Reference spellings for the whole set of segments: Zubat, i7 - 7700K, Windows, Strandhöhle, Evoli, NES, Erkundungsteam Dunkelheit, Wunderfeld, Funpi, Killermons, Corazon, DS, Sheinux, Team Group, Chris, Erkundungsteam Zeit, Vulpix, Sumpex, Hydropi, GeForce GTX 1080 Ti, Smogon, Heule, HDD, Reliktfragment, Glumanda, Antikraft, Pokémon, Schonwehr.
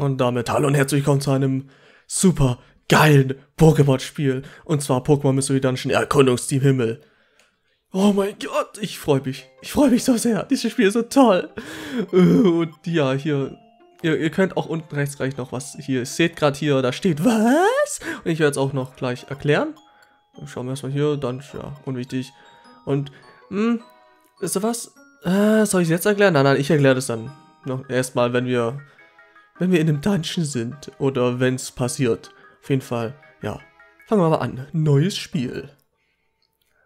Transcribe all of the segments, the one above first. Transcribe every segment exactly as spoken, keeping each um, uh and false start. Und damit hallo und herzlich willkommen zu einem super geilen Pokémon-Spiel. Und zwar Pokémon Mystery Dungeon Erkundungsteam Himmel. Oh mein Gott, ich freue mich. Ich freue mich so sehr. Dieses Spiel ist so toll. Und ja, hier, ihr, ihr könnt auch unten rechts gleich noch was hier. Ihr seht gerade hier, da steht was? Und ich werde es auch noch gleich erklären. Schauen wir erstmal hier, dann, ja, unwichtig. Und, mh, wisst ihr was? Äh, soll ich es jetzt erklären? Nein, nein, ich erkläre das dann noch erstmal, wenn wir... Wenn wir in einem Dungeon sind oder wenn es passiert. Auf jeden Fall, ja. Fangen wir mal an. Neues Spiel.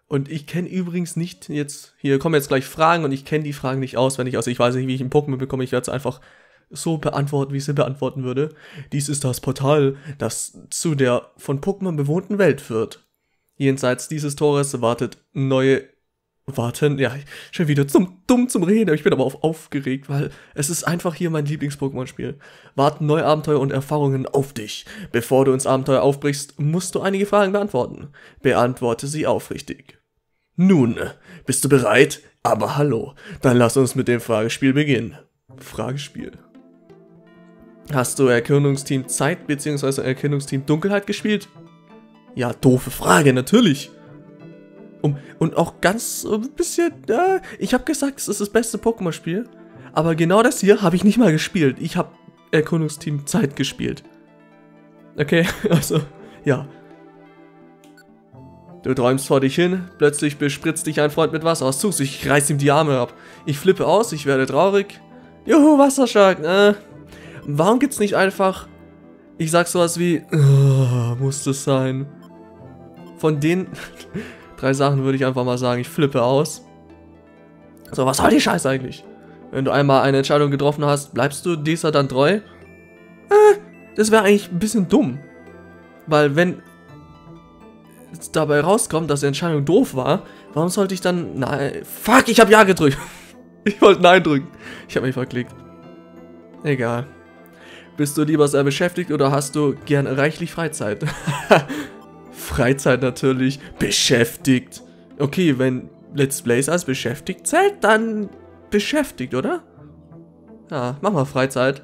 Und ich kenne übrigens nicht jetzt... Hier kommen jetzt gleich Fragen und ich kenne die Fragen nicht auswendig. Also ich weiß nicht, wie ich ein Pokémon bekomme. Ich werde es einfach so beantworten, wie ich sie beantworten würde. Dies ist das Portal, das zu der von Pokémon bewohnten Welt führt. Jenseits dieses Tores wartet neue... Warten, ja, schon wieder zum, dumm zum Reden, aber ich bin aber auch aufgeregt, weil es ist einfach hier mein Lieblings-Pokémon-Spiel. Warten neue Abenteuer und Erfahrungen auf dich. Bevor du ins Abenteuer aufbrichst, musst du einige Fragen beantworten. Beantworte sie aufrichtig. Nun, bist du bereit? Aber hallo, dann lass uns mit dem Fragespiel beginnen. Fragespiel. Hast du Erkundungsteam Zeit bzw. Erkundungsteam Dunkelheit gespielt? Ja, doofe Frage, natürlich. Um, und auch ganz ein bisschen, äh, ich habe gesagt, es ist das beste Pokémon-Spiel, aber genau das hier habe ich nicht mal gespielt. Ich habe Erkundungsteam Zeit gespielt. Okay, also, ja. Du träumst vor dich hin, plötzlich bespritzt dich ein Freund mit Wasser aus Zugs, ich reiß ihm die Arme ab. Ich flippe aus, ich werde traurig. Juhu, Wasserschlag, äh. Warum gibt's nicht einfach, ich sag sowas wie, oh, muss das sein. Von denen... Drei Sachen würde ich einfach mal sagen, ich flippe aus. So, was soll die Scheiße eigentlich? Wenn du einmal eine Entscheidung getroffen hast, bleibst du dieser dann treu? Äh, das wäre eigentlich ein bisschen dumm. Weil wenn dabei rauskommt, dass die Entscheidung doof war, warum sollte ich dann... Nein, fuck, ich habe Ja gedrückt. Ich wollte Nein drücken. Ich habe mich verklickt. Egal. Bist du lieber sehr beschäftigt oder hast du gern reichlich Freizeit? Freizeit natürlich, beschäftigt. Okay, wenn Let's Plays als beschäftigt zählt, dann beschäftigt, oder? Ja, mach mal Freizeit.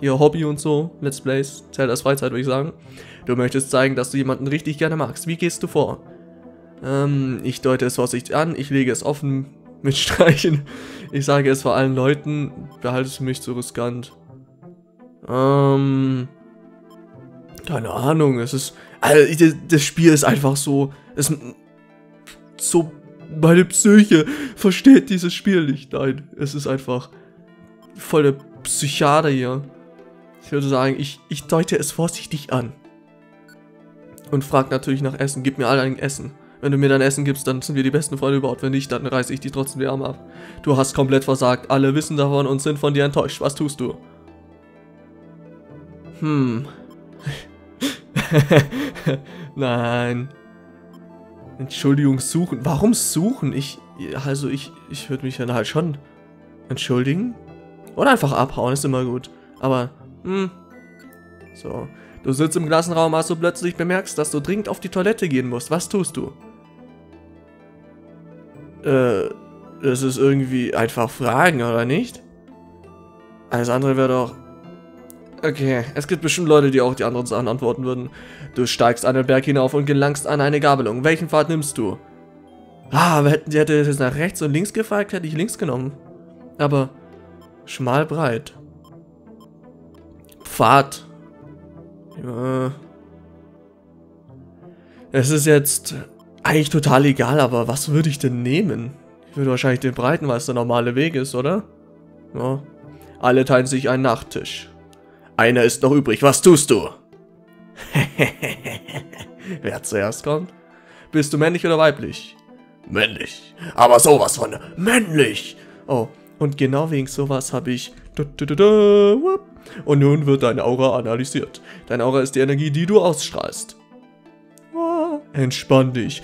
Ihr Hobby und so, Let's Plays, zählt als Freizeit, würde ich sagen. Du möchtest zeigen, dass du jemanden richtig gerne magst. Wie gehst du vor? Ähm, ich deute es vorsichtig an, ich lege es offen mit Streichen. Ich sage es vor allen Leuten, behalte es für mich zu riskant. Ähm... Keine Ahnung, es ist... Also, das Spiel ist einfach so... Es, so... Meine Psyche versteht dieses Spiel nicht. Nein, es ist einfach... Voll der Psychiater hier. Ich würde sagen, ich, ich deute es vorsichtig an. Und frag natürlich nach Essen. Gib mir alle ein Essen. Wenn du mir dein Essen gibst, dann sind wir die besten Freunde überhaupt. Wenn nicht, dann reiße ich dich trotzdem die Arme ab. Du hast komplett versagt. Alle wissen davon und sind von dir enttäuscht. Was tust du? Hm... Nein. Entschuldigung suchen. Warum suchen? Ich, also ich, ich würde mich dann halt schon entschuldigen. Oder einfach abhauen, ist immer gut. Aber, hm. So. Du sitzt im Klassenraum, als du plötzlich bemerkst, dass du dringend auf die Toilette gehen musst. Was tust du? Äh, das ist irgendwie einfach fragen, oder nicht? Alles andere wäre doch... Okay, es gibt bestimmt Leute, die auch die anderen Sachen antworten würden. Du steigst einen Berg hinauf und gelangst an eine Gabelung. Welchen Pfad nimmst du? Ah, hätte hätte es nach rechts und links gefragt, hätte ich links genommen. Aber schmal breit. Pfad. Ja. Es ist jetzt eigentlich total egal, aber was würde ich denn nehmen? Ich würde wahrscheinlich den breiten, weil es der normale Weg ist, oder? Ja. Alle teilen sich einen Nachttisch. Einer ist noch übrig, was tust du? Wer zuerst kommt? Bist du männlich oder weiblich? Männlich, aber sowas von männlich! Oh, und genau wegen sowas habe ich... Und nun wird deine Aura analysiert. Deine Aura ist die Energie, die du ausstrahlst. Entspann dich.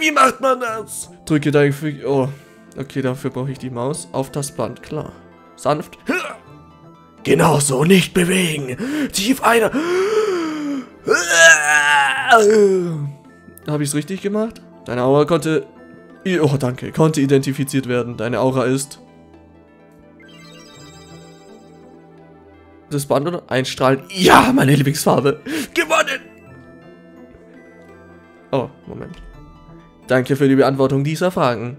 Wie macht man das? Drücke dein... Oh, okay, dafür brauche ich die Maus. Auf das Band, klar. Sanft... Genau so, nicht bewegen. Tief einer. Habe ich es richtig gemacht? Deine Aura konnte... Oh, danke. Konnte identifiziert werden. Deine Aura ist... rotes Band und einstrahlen. Ja, meine Lieblingsfarbe. Gewonnen! Oh, Moment. Danke für die Beantwortung dieser Fragen.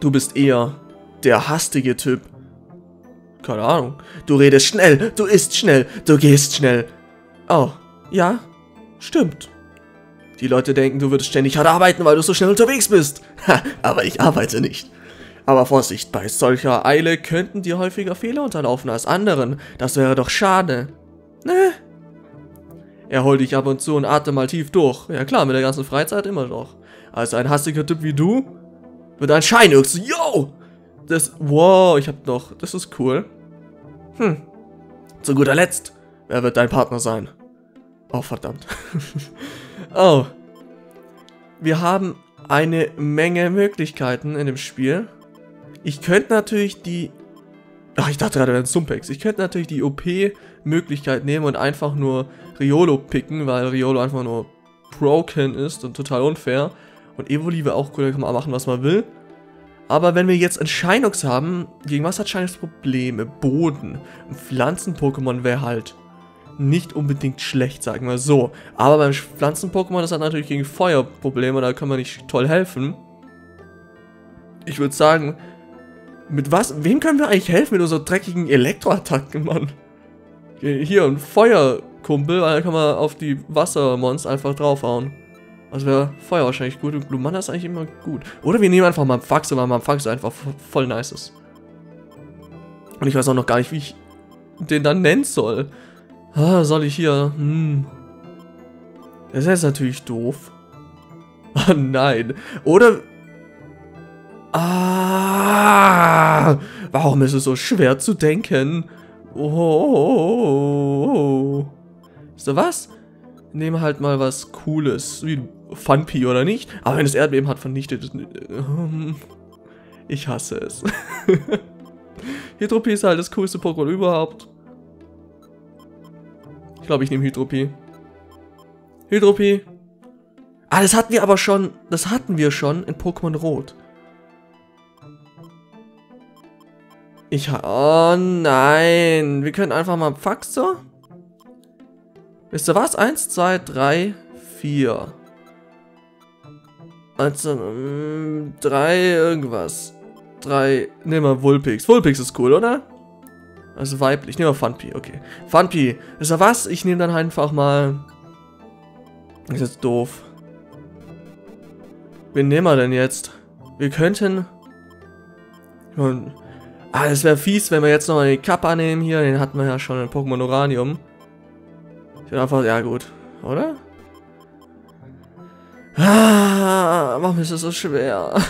Du bist eher der hastige Typ. Keine Ahnung. Du redest schnell, du isst schnell, du gehst schnell. Oh, ja, stimmt. Die Leute denken, du würdest ständig hart arbeiten, weil du so schnell unterwegs bist. Ha, aber ich arbeite nicht. Aber Vorsicht, bei solcher Eile könnten dir häufiger Fehler unterlaufen als anderen. Das wäre doch schade. Ne? Erhol dich ab und zu und atme mal tief durch. Ja klar, mit der ganzen Freizeit immer noch. Also ein hastiger Typ wie du wird ein Sheinux. Yo! Das, wow, ich hab noch, das ist cool. Hm. Zu guter Letzt, wer wird dein Partner sein? Oh, verdammt. Oh. Wir haben eine Menge Möglichkeiten in dem Spiel. Ich könnte natürlich die... Ach, ich dachte gerade, wir wären Sumpex. Ich könnte natürlich die O P-Möglichkeit nehmen und einfach nur Riolo picken, weil Riolo einfach nur broken ist und total unfair. Und Evoli wäre auch cool, da kann man machen, was man will. Aber wenn wir jetzt einen Sheinux haben, gegen was hat Sheinux Probleme? Boden. Ein Pflanzen-Pokémon wäre halt nicht unbedingt schlecht, sagen wir so. Aber beim Pflanzen-Pokémon ist das natürlich gegen Feuer Probleme, da kann man nicht toll helfen. Ich würde sagen, mit was? Wem können wir eigentlich helfen mit unseren dreckigen Elektroattacken, Mann? Hier, ein Feuerkumpel, weil da kann man auf die Wassermonster einfach draufhauen. Also wäre Feuer wahrscheinlich gut und Glumanda ist eigentlich immer gut. Oder wir nehmen einfach mal Faxe, weil Faxe einfach voll nice ist. Und ich weiß auch noch gar nicht, wie ich den dann nennen soll. Ah, soll ich hier... Hm. Das ist jetzt natürlich doof. Oh nein. Oder... Ah, warum ist es so schwer zu denken? Oh, oh, oh, oh. Ist da was? Nehmen halt mal was Cooles, wie Funpi oder nicht. Aber wenn das Erdbeben hat, vernichtet es. Ich hasse es. Hydropi ist halt das coolste Pokémon überhaupt. Ich glaube, ich nehme Hydropi. Hydropi. Ah, das hatten wir aber schon. Das hatten wir schon in Pokémon Rot. Ich ha... Oh nein. Wir können einfach mal Faxe. Wisst ihr was? eins, zwei, drei, vier. Also, drei irgendwas. drei, nehmen wir Vulpix. Vulpix ist cool, oder? Also weiblich. Nehmen wir Fanfi, okay. Fanfi. Wisst ihr was? Ich nehme dann einfach mal... Ist jetzt doof. Wen nehmen wir denn jetzt? Wir könnten... Ah, das wäre fies, wenn wir jetzt noch eine Kappa nehmen hier. Den hatten wir ja schon in Pokémon Uranium. Ich bin einfach, ja gut, oder? Ah, warum ist das so schwer?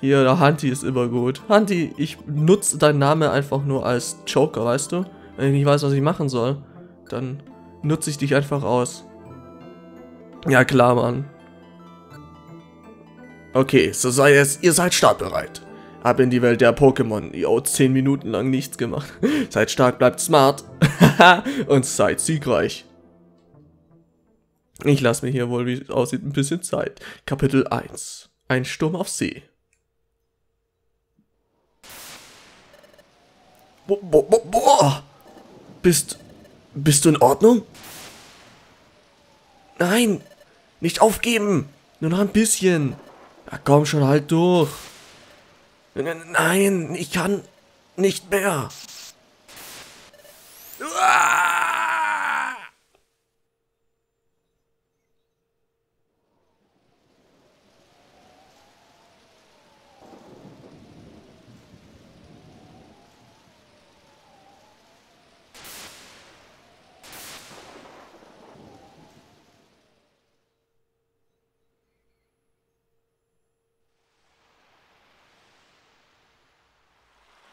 Hier, der Hunti ist immer gut. Hunti, ich nutze deinen Namen einfach nur als Joker, weißt du? Wenn ich nicht weiß, was ich machen soll, dann nutze ich dich einfach aus. Ja klar, Mann. Okay, so sei es, ihr seid startbereit. Ab in die Welt der Pokémon. Yo, zehn Minuten lang nichts gemacht. Seid stark, bleibt smart. Und seid siegreich. Ich lasse mir hier wohl, wie es aussieht, ein bisschen Zeit. Kapitel eins. Ein Sturm auf See. Bo bo bo boah! Bist... Bist du in Ordnung? Nein! Nicht aufgeben! Nur noch ein bisschen. Na komm schon, halt durch. Nein, ich kann nicht mehr.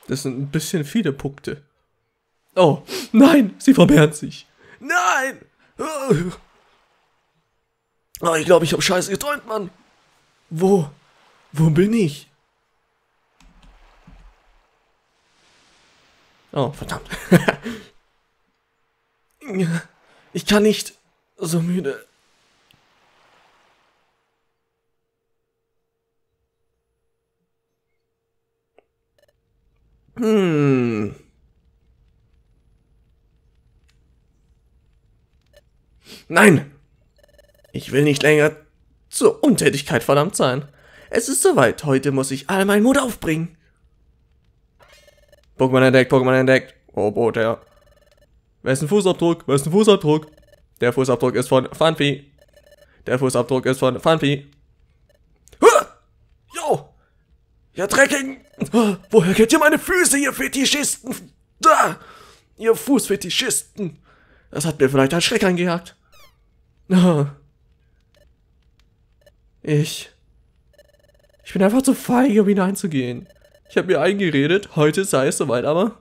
Das sind ein bisschen viele Punkte. Oh, nein, sie vermehren sich. Nein! Oh, ich glaube, ich habe scheiße geträumt, Mann. Wo? Wo bin ich? Oh, verdammt. Ich kann nicht... So müde... Hm. Nein! Ich will nicht länger zur Untätigkeit verdammt sein. Es ist soweit. Heute muss ich all meinen Mut aufbringen. Pokémon entdeckt, Pokémon entdeckt. Oh, Bote, ja. Wessen Fußabdruck? Wessen Fußabdruck? Der Fußabdruck ist von Fanfi. Der Fußabdruck ist von Funpi. Jo! Ja, Dreckigen! Woher kennt ihr meine Füße, ihr Fetischisten? Da! Ihr Fußfetischisten! Das hat mir vielleicht einen Schreck angejagt. Ich... Ich bin einfach zu feige, um hineinzugehen. Ich habe mir eingeredet, heute sei es soweit, aber...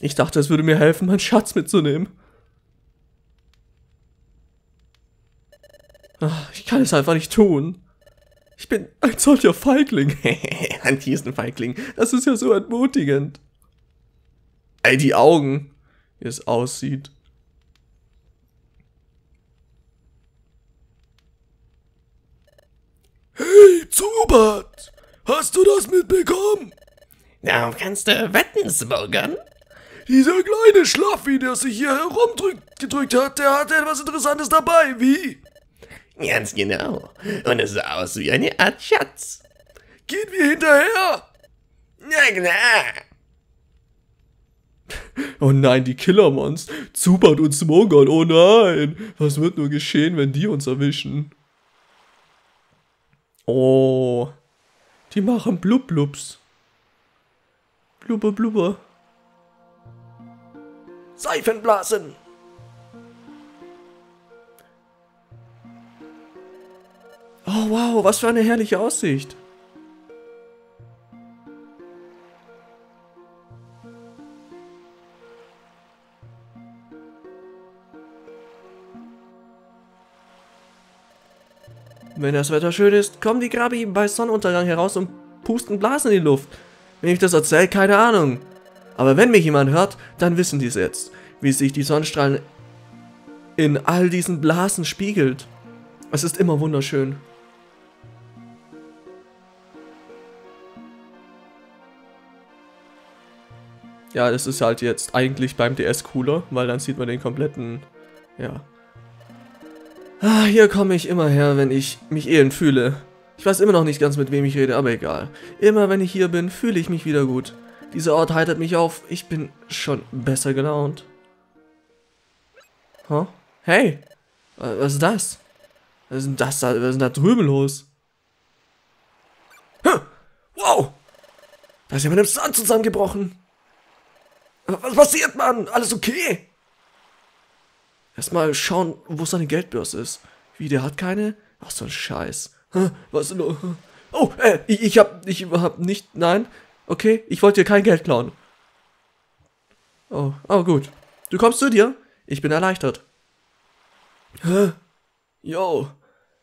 Ich dachte, es würde mir helfen, meinen Schatz mitzunehmen. Ach, ich kann es einfach nicht tun. Ich bin ein solcher Feigling. Hunti ist ein Feigling. Das ist ja so entmutigend. All die Augen, wie es aussieht. Hey, Zubat! Hast du das mitbekommen? Darauf kannst du wetten, Smogon. Dieser kleine Schlaffi, der sich hier herumgedrückt hat, der hatte etwas Interessantes dabei. Wie? Ganz genau. Und es sah aus wie eine Art Schatz. Gehen wir hinterher? Na klar. Oh nein, die Killermons. Zubat und Smogon. Oh nein. Was wird nur geschehen, wenn die uns erwischen? Oh. Die machen Blub-Blubs. Blubber, blubber. Seifenblasen. Oh wow, was für eine herrliche Aussicht. Wenn das Wetter schön ist, kommen die Grabi bei Sonnenuntergang heraus und pusten Blasen in die Luft. Wenn ich das erzähle, keine Ahnung. Aber wenn mich jemand hört, dann wissen die es jetzt, wie sich die Sonnenstrahlen in all diesen Blasen spiegelt. Es ist immer wunderschön. Ja, das ist halt jetzt eigentlich beim D S cooler, weil dann sieht man den kompletten, ja. Ah, hier komme ich immer her, wenn ich mich elend fühle. Ich weiß immer noch nicht ganz, mit wem ich rede, aber egal. Immer wenn ich hier bin, fühle ich mich wieder gut. Dieser Ort heitert mich auf. Ich bin schon besser gelaunt. Huh? Hey, was ist das? Was ist denn das da? Was ist denn da drüben los? Huh. Wow! Da ist jemand im Sand zusammengebrochen. Was passiert, Mann? Alles okay? Erstmal schauen, wo seine Geldbörse ist. Wie, der hat keine? Ach so ein Scheiß. Huh. Was ist denn? Oh, äh, ich, ich hab, ich hab nicht, nein. Okay, ich wollte dir kein Geld klauen. Oh, oh gut. Du kommst zu dir? Ich bin erleichtert. Huh. Yo.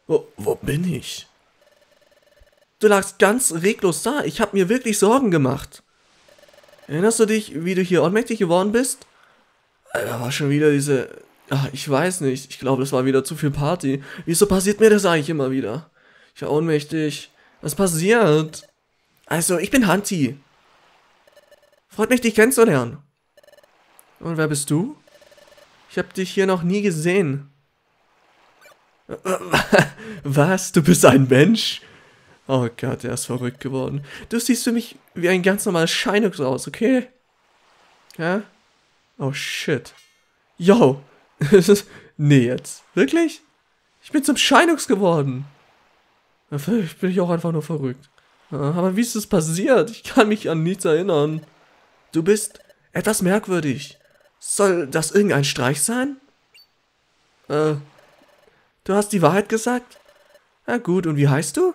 Wo, wo bin ich? Du lagst ganz reglos da. Ich habe mir wirklich Sorgen gemacht. Erinnerst du dich, wie du hier ohnmächtig geworden bist? Da war schon wieder diese... Ach, ich weiß nicht. Ich glaube, das war wieder zu viel Party. Wieso passiert mir das eigentlich immer wieder? Ich war ohnmächtig. Was passiert? Also, ich bin Hunti. Freut mich, dich kennenzulernen. Und wer bist du? Ich habe dich hier noch nie gesehen. Was? Du bist ein Mensch? Oh Gott, der ist verrückt geworden. Du siehst für mich wie ein ganz normales Sheinux aus, okay? Ja? Oh shit. Yo. Nee, jetzt. Wirklich? Ich bin zum Sheinux geworden. Vielleicht bin ich auch einfach nur verrückt. Aber wie ist das passiert? Ich kann mich an nichts erinnern. Du bist etwas merkwürdig. Soll das irgendein Streich sein? Äh... Du hast die Wahrheit gesagt? Na gut, und wie heißt du?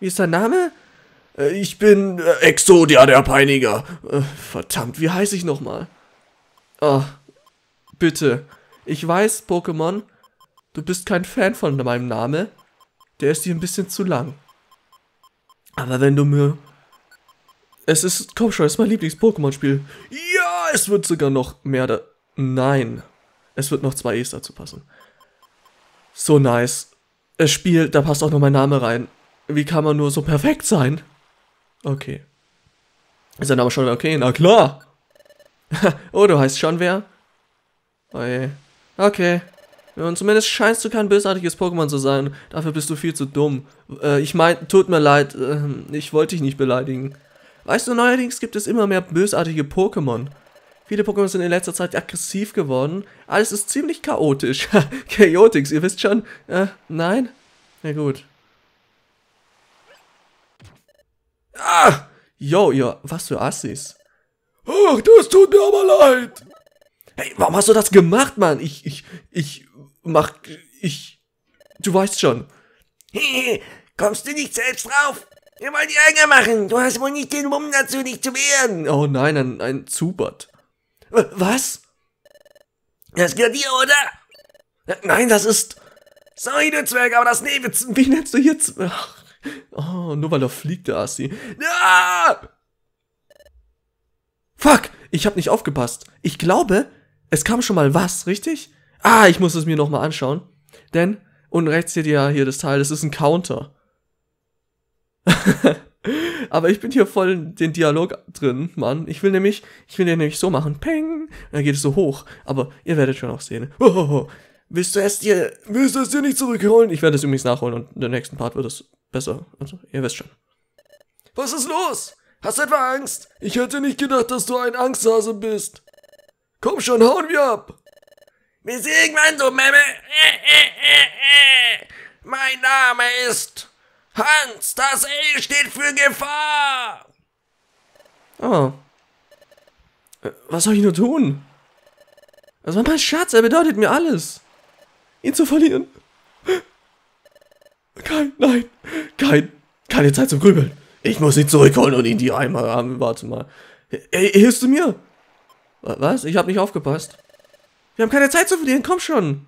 Wie ist dein Name? Äh, ich bin äh, Exodia, der Peiniger. Äh, verdammt, wie heiße ich nochmal? Oh, bitte. Ich weiß, Pokémon, du bist kein Fan von meinem Namen. Der ist dir ein bisschen zu lang. Aber wenn du mir... Es ist... Komm schon, es ist mein Lieblings-Pokémon-Spiel. Ja, es wird sogar noch mehr da... Nein. Es wird noch zwei E's dazu passen. So nice. Das Spiel, da passt auch noch mein Name rein. Wie kann man nur so perfekt sein? Okay. Ist dann aber schon okay? Na klar. Oh, du heißt schon wer? Oje. Okay. Und zumindest scheinst du kein bösartiges Pokémon zu sein. Dafür bist du viel zu dumm. Äh, ich mein, tut mir leid. Äh, ich wollte dich nicht beleidigen. Weißt du, neuerdings gibt es immer mehr bösartige Pokémon. Viele Pokémon sind in letzter Zeit aggressiv geworden. Alles ist ziemlich chaotisch. Chaotix, ihr wisst schon. Äh, nein? Na gut. Ah! Yo, ihr, was für Assis. Ach, das tut mir aber leid. Hey, warum hast du das gemacht, Mann? Ich, ich, ich... Mach ich. Du weißt schon. Hehe, kommst du nicht selbst drauf? Wir wollen dir Ärger machen. Du hast wohl nicht den Mumm dazu, dich zu wehren. Oh nein, ein, ein Zubat. Was? Das gehört dir, oder? Nein, das ist. Sorry, du Zwerg, aber das Nebitz. Wie nennst du hier Zwerg? Oh, nur weil er fliegt, der Assi. Ah! Fuck, ich hab nicht aufgepasst. Ich glaube, es kam schon mal was, richtig? Ah, ich muss es mir nochmal anschauen. Denn, unten rechts seht ihr ja hier das Teil, das ist ein Counter. Aber ich bin hier voll in den Dialog drin, Mann. Ich will nämlich, ich will den nämlich so machen. Peng! Und dann geht es so hoch. Aber ihr werdet schon auch sehen. Ohoho. Willst du es dir, willst du es dir nicht zurückholen? Ich werde es übrigens nachholen und in der nächsten Part wird es besser. Also, ihr wisst schon. Was ist los? Hast du etwa Angst? Ich hätte nicht gedacht, dass du ein Angsthase bist. Komm schon, hauen wir ab! Bis irgendwann, du Memme. Äh, äh, äh, äh. Mein Name ist Hans. Das E steht für Gefahr. Oh. Was soll ich nur tun? Das war mein Schatz. Er bedeutet mir alles. Ihn zu verlieren. Kein, nein. Kein, keine Zeit zum Grübeln. Ich muss ihn zurückholen und ihn die Eimer haben. Warte mal. Hey, hilfst du mir? Was? Ich habe nicht aufgepasst. Wir haben keine Zeit zu verlieren, komm schon.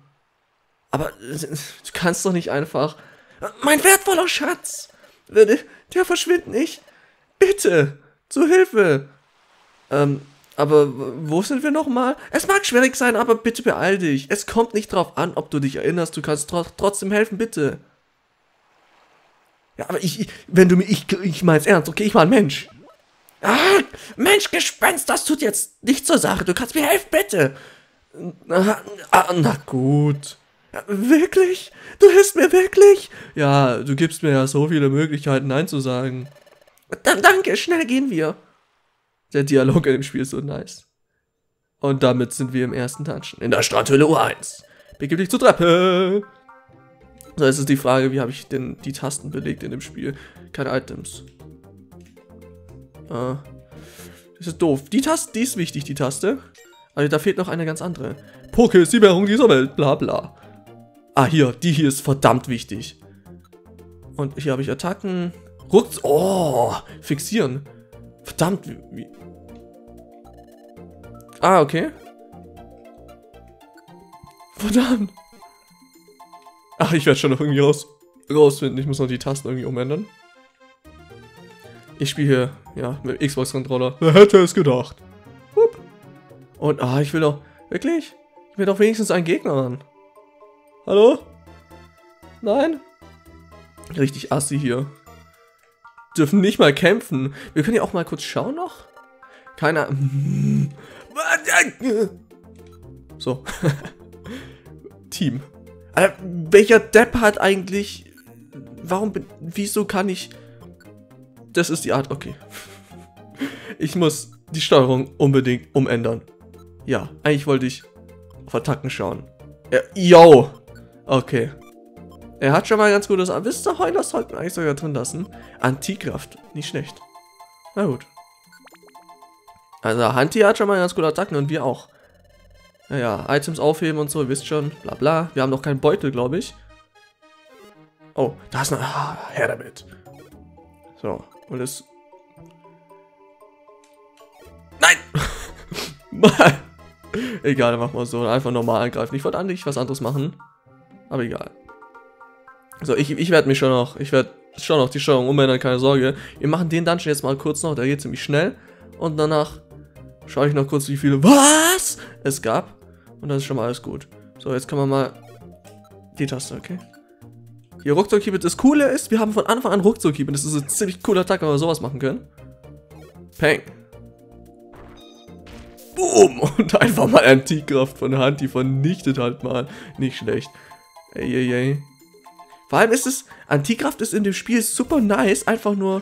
Aber du kannst doch nicht einfach... Mein wertvoller Schatz! Der verschwindet nicht. Bitte, zur Hilfe. Ähm, aber wo sind wir nochmal? Es mag schwierig sein, aber bitte beeil dich. Es kommt nicht drauf an, ob du dich erinnerst. Du kannst tro trotzdem helfen, bitte. Ja, aber ich... Wenn du mir... Ich, ich mein's ernst, okay? Ich war ein Mensch. Ah, Mensch, Gespenst, das tut jetzt nicht zur Sache. Du kannst mir helfen, bitte. Na, na gut. Wirklich? Du hilfst mir wirklich? Ja, du gibst mir ja so viele Möglichkeiten, Nein zu sagen. Dann danke, schnell gehen wir. Der Dialog in dem Spiel ist so nice. Und damit sind wir im ersten Dungeon. In der Strandhöhle U eins. Begib dich zur Treppe. So, jetzt ist die Frage, wie habe ich denn die Tasten belegt in dem Spiel? Keine Items. Ah. Das ist doof. Die Taste, die ist wichtig, die Taste. Also da fehlt noch eine ganz andere. Poké ist die Währung dieser Welt, bla bla. Ah, hier, die hier ist verdammt wichtig. Und hier habe ich Attacken. Rucks. Oh, fixieren. Verdammt. Wie? Ah, okay. Verdammt. Ach, ich werde schon noch irgendwie raus, rausfinden. Ich muss noch die Tasten irgendwie umändern. Ich spiele hier, ja, mit dem Xbox-Controller. Wer hätte es gedacht? Hup. Und, ah, ich will doch... Wirklich? Ich will doch wenigstens einen Gegner an. Hallo? Nein? Richtig assi hier. Dürfen nicht mal kämpfen. Wir können ja auch mal kurz schauen noch. Keiner... So. Team. Alter, welcher Depp hat eigentlich... Warum... Wieso kann ich... Das ist die Art... Okay. Ich muss die Steuerung unbedingt umändern. Ja, eigentlich wollte ich auf Attacken schauen. Äh, yo! Okay. Er hat schon mal ein ganz gutes... Wisst ihr, Heuler sollten wir eigentlich sogar drin lassen. Antikraft. Nicht schlecht. Na gut. Also, Hunti hat schon mal ganz gute Attacken und wir auch. Naja, Items aufheben und so, ihr wisst schon. Bla bla. Wir haben noch keinen Beutel, glaube ich. Oh, da ist noch... Ah, her damit. So, und es... Nein! Mann! Egal, mach mal so. Einfach normal angreifen. Ich wollte eigentlich was anderes machen. Aber egal. So, ich, ich werde mich schon noch... Ich werde schon noch die Steuerung umändern, keine Sorge. Wir machen den Dungeon jetzt mal kurz noch. Der geht ziemlich schnell. Und danach schaue ich noch kurz, wie viele... Was? Es gab. Und das ist schon mal alles gut. So, jetzt können wir mal... Die Taste, okay? Hier, Ruckzuck-Keep. Das Coole ist, wir haben von Anfang an Ruckzuck-Keep. Das ist eine ziemlich coole Attacke, wenn wir sowas machen können. Peng. Boom! Und einfach mal Antikraft von Hunti vernichtet halt mal. Nicht schlecht. Ey, ey, ey. Vor allem ist es, Antikraft ist in dem Spiel super nice, einfach nur,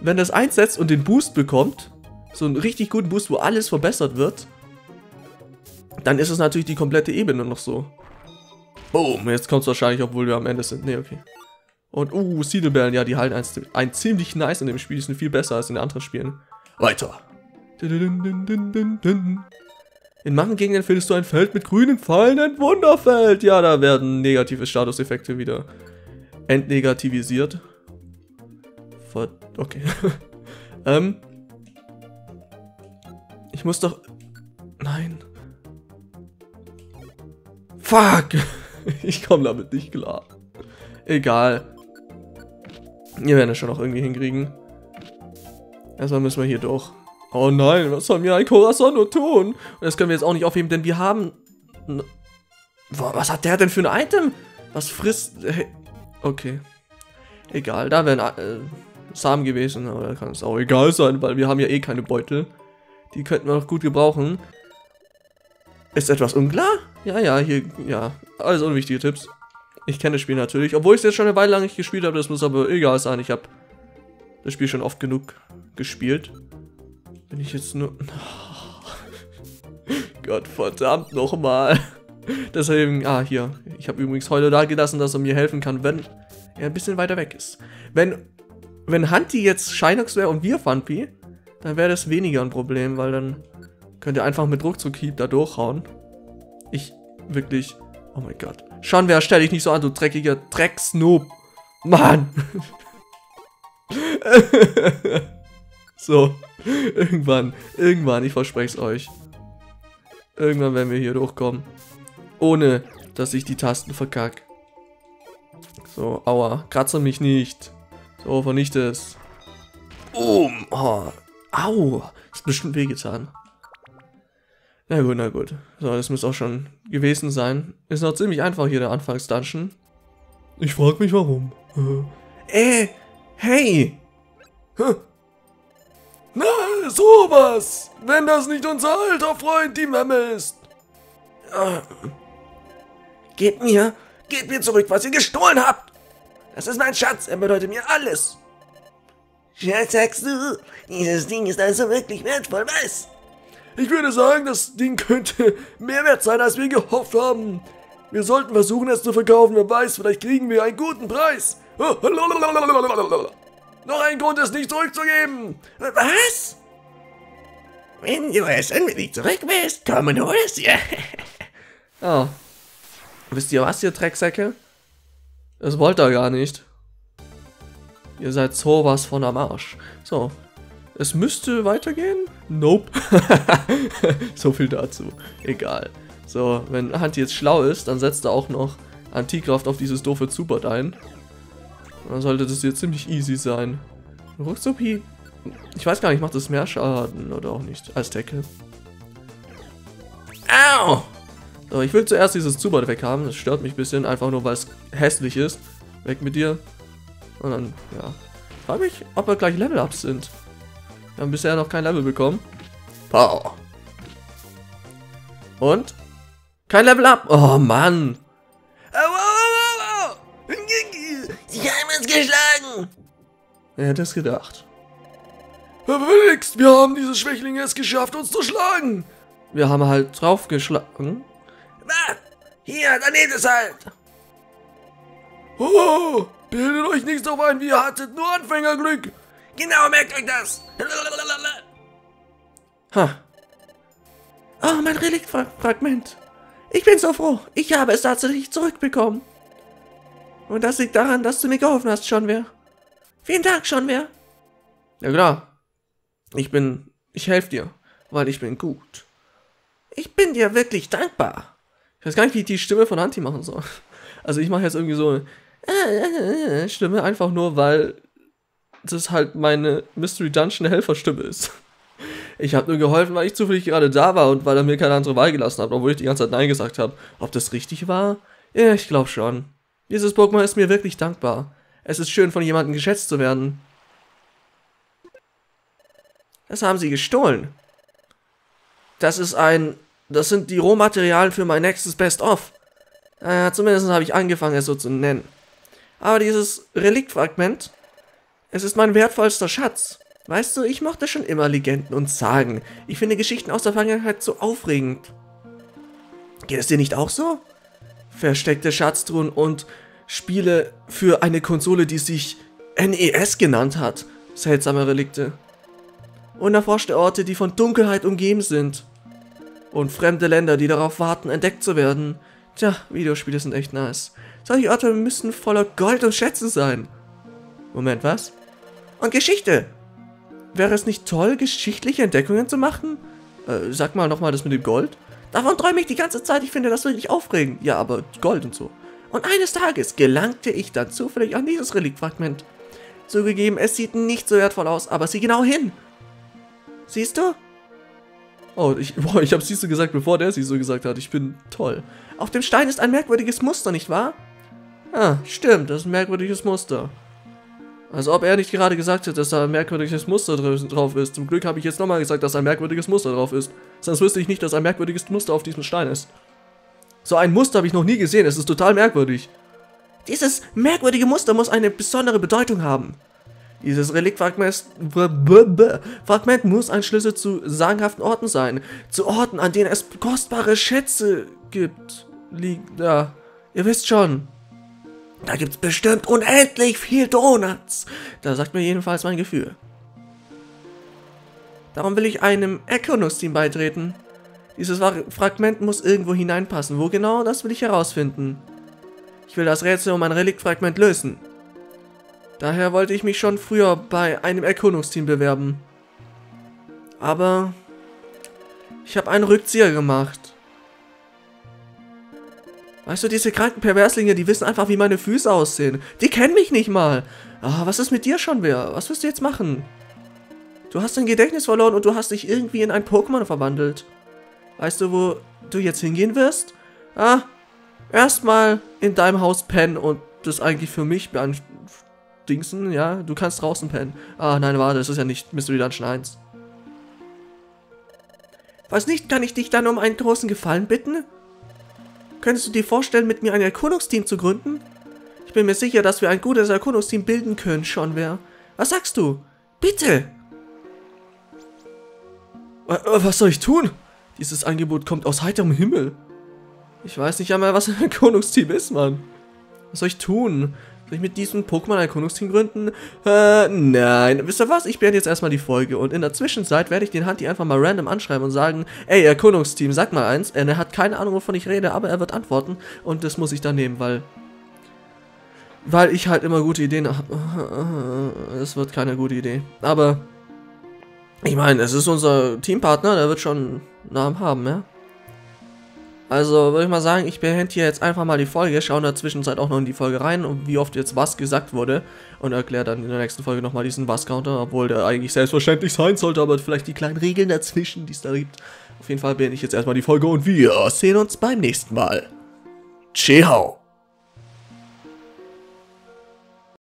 wenn das einsetzt und den Boost bekommt, so einen richtig guten Boost, wo alles verbessert wird, dann ist es natürlich die komplette Ebene noch so. Boom, jetzt kommt es wahrscheinlich, obwohl wir am Ende sind. Ne, okay. Und, uh, Siedelbären, ja, die halten ein, ein ziemlich nice in dem Spiel, die sind viel besser als in den anderen Spielen. Weiter. In manchen Gegenden findest du ein Feld mit grünen Pfeilen, ein Wunderfeld. Ja, da werden negative Statuseffekte wieder entnegativisiert. Ver okay. ähm. Ich muss doch... Nein. Fuck. Ich komme damit nicht klar. Egal. Wir werden es schon noch irgendwie hinkriegen. Erstmal müssen wir hier durch. Oh nein, was soll mir ein Corazon nur tun? Und das können wir jetzt auch nicht aufheben, denn wir haben... Was hat der denn für ein Item? Was frisst... Hey. Okay. Egal, da wären äh, Samen gewesen, aber da kann es auch egal sein, weil wir haben ja eh keine Beutel. Die könnten wir noch gut gebrauchen. Ist etwas unklar? Ja, ja, hier, ja. Alles unwichtige Tipps. Ich kenne das Spiel natürlich, obwohl ich es jetzt schon eine Weile lang nicht gespielt habe, das muss aber egal sein. Ich habe das Spiel schon oft genug gespielt. Bin ich jetzt nur... Oh. Gott verdammt nochmal. Deswegen... Ah, hier. Ich habe übrigens Heule da gelassen, dass er mir helfen kann, wenn er ein bisschen weiter weg ist. Wenn... Wenn Hunti jetzt Sheinux wäre und wir Funpi, dann wäre das weniger ein Problem, weil dann könnt ihr einfach mit Ruckzuck-Hieb da durchhauen. Ich... Wirklich... Oh mein Gott. Schon wer, stell dich nicht so an, du dreckiger Drecksnoob. Mann! So. Irgendwann, irgendwann, ich verspreche es euch. Irgendwann werden wir hier durchkommen. Ohne, dass ich die Tasten verkacke. So, aua, kratze mich nicht. So, vernichte es. Boom. Oh, au, das ist bestimmt wehgetan. Na gut, na gut. So, das muss auch schon gewesen sein. Ist noch ziemlich einfach hier der Anfangsdungeon. Ich frage mich warum. Äh, hey! Huh. Na, sowas! Wenn das nicht unser alter Freund, die Memme ist! Ah. Gebt mir, gebt mir zurück, was ihr gestohlen habt! Das ist mein Schatz, er bedeutet mir alles! Schatz, sagst du, dieses Ding ist also wirklich wertvoll, was? Ich würde sagen, das Ding könnte mehr wert sein, als wir gehofft haben. Wir sollten versuchen, es zu verkaufen, wer weiß, vielleicht kriegen wir einen guten Preis! Noch ein Grund, es nicht zurückzugeben! Was? Wenn du es unbedingt zurück willst, komm und hol es dir! Oh. Wisst ihr was, ihr Drecksäcke? Das wollt ihr gar nicht. Ihr seid sowas von am Arsch. So. Es müsste weitergehen? Nope. So viel dazu. Egal. So, wenn Hunti jetzt schlau ist, dann setzt er auch noch Antikraft auf dieses doofe Zubat ein. Dann sollte das hier ziemlich easy sein. Ruckzuck-Hieb. Ich weiß gar nicht, macht das mehr Schaden oder auch nicht. Als Tackle. Au! So, ich will zuerst dieses Zubat weghaben. Das stört mich ein bisschen, einfach nur weil es hässlich ist. Weg mit dir. Und dann, ja. Frag mich, ob wir gleich Level-Ups sind. Wir haben bisher noch kein Level bekommen. Pow. Und? Kein Level-Up! Oh, Mann! Die haben uns geschlagen! Wer hätte es gedacht? Herr Willigst, wir haben diese Schwächlinge es geschafft, uns zu schlagen! Wir haben halt draufgeschlagen. Na, hier, dann nehmt es halt! Oh, bildet euch nicht so ein, wie ihr hattet, nur Anfängerglück! Genau, merkt euch das! Ha. Oh, mein Reliktfragment! Ich bin so froh, ich habe es tatsächlich zurückbekommen! Und das liegt daran, dass du mir geholfen hast, Schonwehr. Vielen Dank, Schonwehr. Ja klar. Ich bin... Ich helfe dir, weil ich bin gut. Ich bin dir wirklich dankbar. Ich weiß gar nicht, wie ich die Stimme von Hunti machen soll. Also ich mache jetzt irgendwie so eine äh, äh, Stimme, einfach nur, weil das halt meine Mystery Dungeon Helferstimme ist. Ich habe nur geholfen, weil ich zufällig gerade da war und weil er mir keine andere Wahl gelassen hat, obwohl ich die ganze Zeit Nein gesagt habe. Ob das richtig war? Ja, ich glaube schon. Dieses Pokémon ist mir wirklich dankbar. Es ist schön, von jemandem geschätzt zu werden. Das haben sie gestohlen. Das ist ein... Das sind die Rohmaterialien für mein nächstes Best-of. Äh, zumindest habe ich angefangen, es so zu nennen. Aber dieses Reliktfragment, es ist mein wertvollster Schatz. Weißt du, ich mochte schon immer Legenden und Sagen. Ich finde Geschichten aus der Vergangenheit so aufregend. Geht es dir nicht auch so? Versteckte Schatztruhen und Spiele für eine Konsole, die sich N E S genannt hat. Seltsame Relikte. Unerforschte Orte, die von Dunkelheit umgeben sind. Und fremde Länder, die darauf warten, entdeckt zu werden. Tja, Videospiele sind echt nice. Solche Orte müssen voller Gold und Schätze sein. Moment, was? Und Geschichte! Wäre es nicht toll, geschichtliche Entdeckungen zu machen? Äh, sag mal nochmal das mit dem Gold. Davon träume ich die ganze Zeit, ich finde das wirklich aufregend. Ja, aber Gold und so. Und eines Tages gelangte ich dann zufällig an dieses Reliktfragment. Zugegeben, es sieht nicht so wertvoll aus, aber sieh genau hin. Siehst du? Oh, ich, boah, ich habe siehst du gesagt, bevor der sie so gesagt hat. Ich bin toll. Auf dem Stein ist ein merkwürdiges Muster, nicht wahr? Ah, stimmt, das ist ein merkwürdiges Muster. Als ob er nicht gerade gesagt hätte, dass da ein merkwürdiges Muster drauf ist. Zum Glück habe ich jetzt nochmal gesagt, dass ein merkwürdiges Muster drauf ist. Sonst wüsste ich nicht, dass ein merkwürdiges Muster auf diesem Stein ist. So ein Muster habe ich noch nie gesehen. Es ist total merkwürdig. Dieses merkwürdige Muster muss eine besondere Bedeutung haben. Dieses Reliktfragment muss ein Schlüssel zu sagenhaften Orten sein. Zu Orten, an denen es kostbare Schätze gibt. Liegt da. Ihr wisst schon. Da gibt's bestimmt unendlich viel Donuts. Da sagt mir jedenfalls mein Gefühl. Darum will ich einem Erkundungsteam beitreten. Dieses Fragment muss irgendwo hineinpassen. Wo genau, das will ich herausfinden. Ich will das Rätsel um ein Reliktfragment lösen. Daher wollte ich mich schon früher bei einem Erkundungsteam bewerben. Aber ich habe einen Rückzieher gemacht. Weißt du, diese kranken Perverslinge, die wissen einfach, wie meine Füße aussehen. Die kennen mich nicht mal. Ah, was ist mit dir schon wieder? Was wirst du jetzt machen? Du hast dein Gedächtnis verloren und du hast dich irgendwie in ein Pokémon verwandelt. Weißt du, wo du jetzt hingehen wirst? Ah, erstmal in deinem Haus pennen und das eigentlich für mich beanspruchen. Dingsen, ja, du kannst draußen pennen. Ah, nein, warte, das ist ja nicht Mystery Dungeon eins. Was nicht, kann ich dich dann um einen großen Gefallen bitten? Könntest du dir vorstellen, mit mir ein Erkundungsteam zu gründen? Ich bin mir sicher, dass wir ein gutes Erkundungsteam bilden können, schon wer. Was sagst du? Bitte! Was soll ich tun? Dieses Angebot kommt aus heiterem Himmel. Ich weiß nicht einmal, was ein Erkundungsteam ist, Mann. Was soll ich tun? Soll ich mit diesem Pokémon-Erkundungsteam gründen? Äh, nein. Wisst ihr was? Ich beende jetzt erstmal die Folge. Und in der Zwischenzeit werde ich den Hunti einfach mal random anschreiben und sagen, ey, Erkundungsteam, sag mal eins. Er hat keine Ahnung, wovon ich rede, aber er wird antworten. Und das muss ich dann nehmen, weil... Weil ich halt immer gute Ideen habe. Das wird keine gute Idee. Aber... Ich meine, es ist unser Teampartner, der wird schon einen Namen haben, ja? Also würde ich mal sagen, ich beende hier jetzt einfach mal die Folge, schaue in der Zwischenzeit auch noch in die Folge rein und wie oft jetzt was gesagt wurde und erkläre dann in der nächsten Folge nochmal diesen Was-Counter, obwohl der eigentlich selbstverständlich sein sollte, aber vielleicht die kleinen Regeln dazwischen, die es da gibt. Auf jeden Fall beende ich jetzt erstmal die Folge und wir sehen uns beim nächsten Mal. Ciao!